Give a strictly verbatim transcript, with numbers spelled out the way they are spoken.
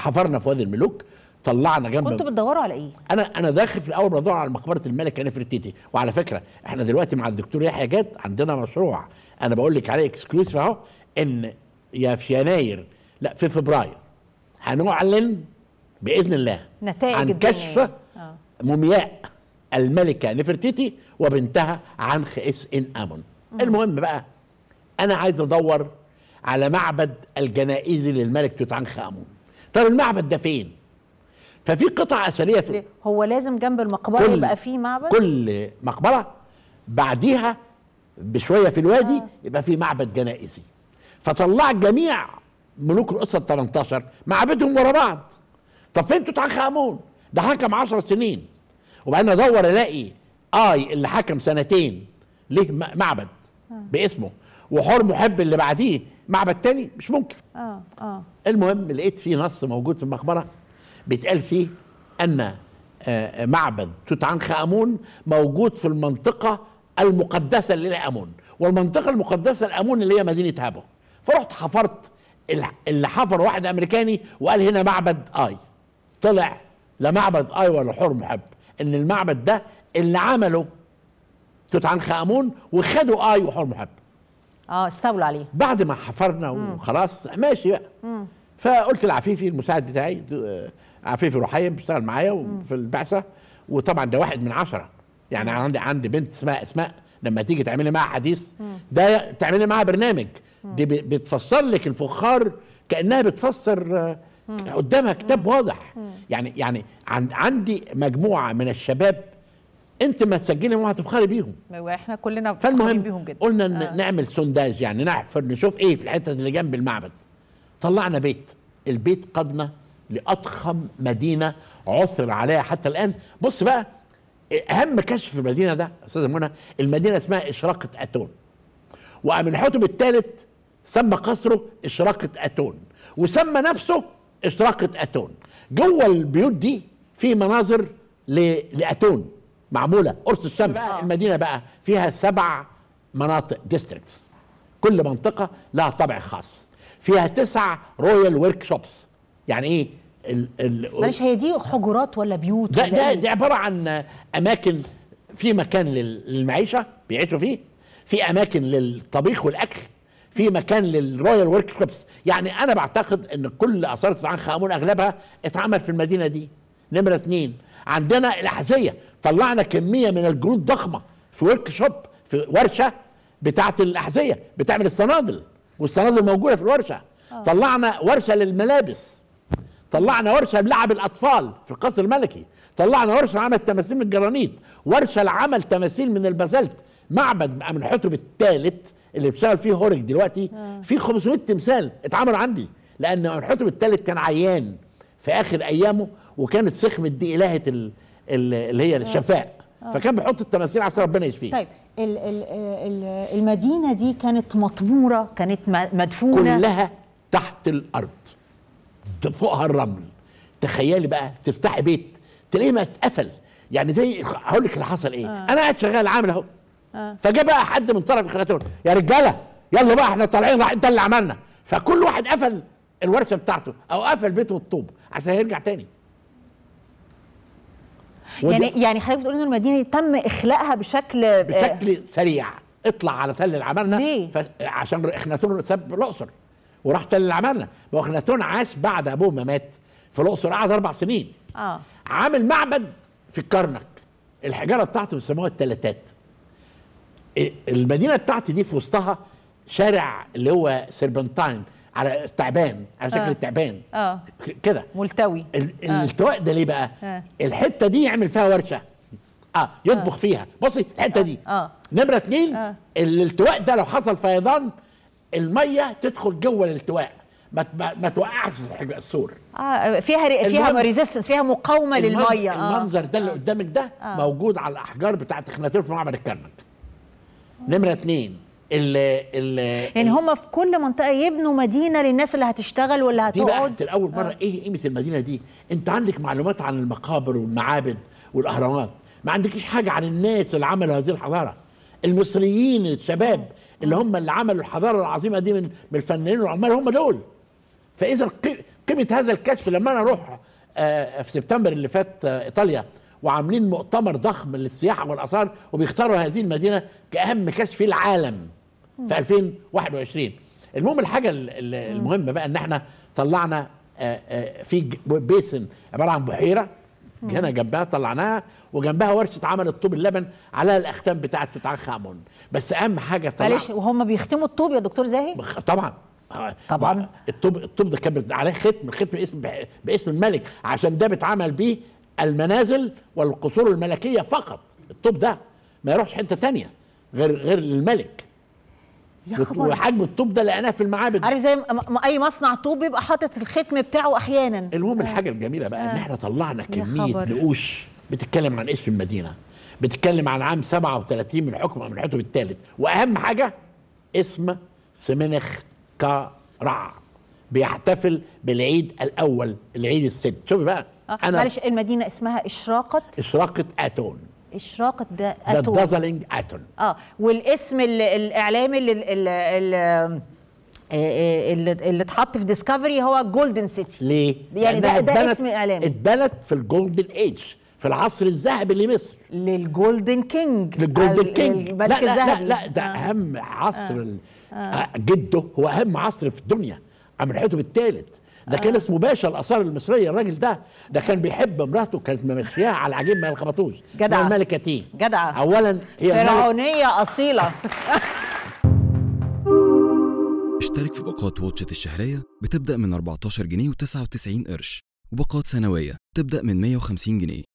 حفرنا في وادي الملوك، طلعنا جنب. كنتوا بتدوروا على ايه؟ انا انا داخل في الاول بدور على مقبره الملكه نفرتيتي، وعلى فكره احنا دلوقتي مع الدكتور يحيى جاد عندنا مشروع انا بقول لك عليه اكسكلوسيف اهو، ان يا في يناير لا في فبراير هنعلن باذن الله نتائج عن كشف مومياء الملكه نفرتيتي وبنتها عنخ اس ان امون. المهم بقى انا عايز ادور على معبد الجنائزي للملك توت عنخ امون. طب المعبد ده فين؟ ففي قطع اثريه في هو لازم جنب المقبره يبقى في معبد؟ كل مقبره بعديها بشويه في الوادي آه. يبقى في معبد جنائزي. فطلع جميع ملوك الاسره ال ثمانية عشر معابدهم ورا بعض. طب فين توت عنخ امون؟ ده حكم عشر سنين. وبعدين ادور الاقي اي اللي حكم سنتين ليه معبد آه. باسمه، وحور محب اللي بعديه معبد تاني مش ممكن. اه اه المهم لقيت فيه نص موجود في المقبره بيتقال فيه أن معبد توت عنخ آمون موجود في المنطقة المقدسة للآمون، والمنطقة المقدسة للآمون اللي هي مدينة هابو. فرحت حفرت، اللي حفر واحد أمريكاني وقال هنا معبد آي، طلع لا معبد آي ولا حور محب، إن المعبد ده اللي عمله توت عنخ آمون وخدوا آي وحور محب. اه استولوا عليه. بعد ما حفرنا وخلاص ماشي بقى. مم. فقلت لعفيفي المساعد بتاعي عفيفي رحيم بيشتغل معايا في البعثه، وطبعا ده واحد من عشره، يعني عندي عندي بنت اسمها اسماء لما تيجي تعملي معاها حديث ده تعملي معاها برنامج، دي بتفسر لك الفخار كانها بتفسر قدامها كتاب واضح. يعني يعني عندي مجموعه من الشباب انت ما تسجلي معاها تفخري بيهم، واحنا كلنا بنفخر بيهم جدا. قلنا آه. نعمل سونداج، يعني نحفر نشوف ايه في الحته اللي جنب المعبد. طلعنا بيت، البيت قادنا لأضخم مدينة عثر عليها حتى الآن. بص بقى أهم كشف في المدينة ده أستاذة منى، المدينة اسمها اشراقة آتون، وأمنحتب الثالث سمى قصره اشراقة آتون، وسمى نفسه اشراقة آتون. جوه البيوت دي في مناظر لآتون معمولة قرص الشمس بقى. المدينة بقى فيها سبع مناطق ديستريكتس، كل منطقة لها طابع خاص، فيها تسع رويال ورك شوبس. يعني ايه ال ال معلش هي دي حجرات ولا بيوت؟ لا ده دي عباره عن اماكن، في مكان للمعيشه بيعيشوا فيه، في اماكن للطبيخ والاكل، في مكان للرويال ورك شوبس. يعني انا بعتقد ان كل اثار توت عنخ امون اغلبها اتعمل في المدينه دي. نمره اثنين عندنا الاحذيه، طلعنا كميه من الجنود ضخمه في ورك شوب، في ورشه بتاعه الاحذيه بتعمل الصنادل، والصنادل موجوده في الورشه. أوه. طلعنا ورشه للملابس، طلعنا ورشه للعب الاطفال في القصر الملكي، طلعنا ورشه لعمل تماثيل من الجرانيت، ورشه لعمل تماثيل من البازلت. معبد أمنحتب الثالث اللي بيشتغل فيه هورك دلوقتي فيه خمسمائة تمثال اتعمل عندي، لان أمنحتب الثالث كان عيان في اخر ايامه، وكانت سخمه دي الهه ال ال اللي هي الشفاء، فكان بيحط التماثيل عشان ربنا يشفيه. طيب ال ال ال المدينة دي كانت مطمورة، كانت مدفونة كلها تحت الأرض، فوقها الرمل. تخيلي بقى تفتحي بيت تلاقيه ما اتقفل، يعني زي هقول لك اللي حصل ايه. آه. انا قاعد شغال عامل اهو، آه. فجاء بقى حد من طرف اخناتون، يا رجاله يلا بقى احنا طالعين رايحين تل العمارنة، فكل واحد قفل الورشه بتاعته او قفل بيته بالطوب عشان يرجع تاني. يعني يعني حضرتك بتقول ان المدينه دي تم اخلاقها بشكل بشكل آه سريع. اطلع على تل العمارنة ليه؟ عشان اخناتون ساب الاقصر وراح تل العمارنة، واخناتون عاش بعد ابوه ما مات في الاقصر، قعد اربع سنين. اه عامل معبد في الكرنك، الحجاره بتاعته بيسموها التلاتات. المدينه بتاعتي دي في وسطها شارع اللي هو سيربنتاين على التعبان، على شكل آه. التعبان اه كده ملتوي. الالتواء ده ليه بقى؟ آه. الحته دي يعمل فيها ورشه اه يطبخ آه. فيها، بصي الحته آه. دي اه نمره اثنين آه. الالتواء ده لو حصل فيضان الميه تدخل جوه الالتواء، ما ما توقعش السور. اه فيها فيها ريزيستنس، فيها مقاومه للميه. آه. المنظر ده اللي قدامك ده آه. موجود على الاحجار بتاعت اخناتون في معبد الكرنك. نمره اثنين ال ال يعني هم في كل منطقه يبنوا مدينه للناس اللي هتشتغل واللي هتقعد. دي بقى كانت الاول مره. آه. ايه قيمه المدينه دي؟ انت عندك معلومات عن المقابر والمعابد والاهرامات، ما عندكيش حاجه عن الناس اللي عملوا هذه الحضاره، المصريين الشباب اللي هم اللي عملوا الحضاره العظيمه دي من الفنانين والعمال هم دول. فاذا قيمه هذا الكشف لما انا اروح في سبتمبر اللي فات ايطاليا وعاملين مؤتمر ضخم للسياحه والاثار وبيختاروا هذه المدينه كاهم كشف في العالم في ألفين وواحد وعشرين. المهم الحاجه المهمه بقى ان احنا طلعنا في بيسن عباره عن بحيره هنا جنبها طلعناها وجنبها ورشه عمل الطوب اللبن على الاختام بتاعه توت عنخ امون. بس اهم حاجه طلعنا معلش وهم بيختموا الطوب يا دكتور زاهي؟ طبعا طبعا الطوب الطوب ده كان عليه ختم ختم باسم باسم الملك عشان ده بيتعمل بيه المنازل والقصور الملكيه فقط. الطوب ده ما يروحش حته ثانيه غير غير الملك. يا خبر. وحجم الطوب ده لقيناه في المعابد، عارف زي اي مصنع طوب بيبقى حاطط الختم بتاعه احيانا. المهم آه. الحاجه الجميله بقى آه. ان احنا طلعنا كميه نقوش بتتكلم عن اسم المدينه، بتتكلم عن عام سبعة وثلاثين من حكم أمنحتب الثالث، واهم حاجه اسم سمنخ كا رع بيحتفل بالعيد الاول العيد السد. شوفي بقى آه. انا معلش المدينه اسمها اشراقه اشراقه آتون. اشراقة ده اتون ده دازلينج اتون اه والاسم الاعلامي اللي اللي اللي اتحط في ديسكفري هو جولدن سيتي. ليه؟ يعني ده, ده اسم اعلامي اتبنت في الجولدن ايج في العصر الذهبي لمصر للجولدن كينج للجولدن كينج لا لا, لا لا ده اهم عصر آه. آه. جده هو اهم عصر في الدنيا أمنحتب الثالث ده كان اسمه باشا الاثار المصريه. الراجل ده ده كان بيحب امراته كانت ممشياها على عجيب ما يخبطوش. جدعه الملكه تي جدعه اولا هي فرعونيه اصيله. اشترك في باقات واتشت الشهريه بتبدا من أربعتاشر جنيه وتسعة وتسعين قرش وباقات سنويه تبدا من مية وخمسين جنيه.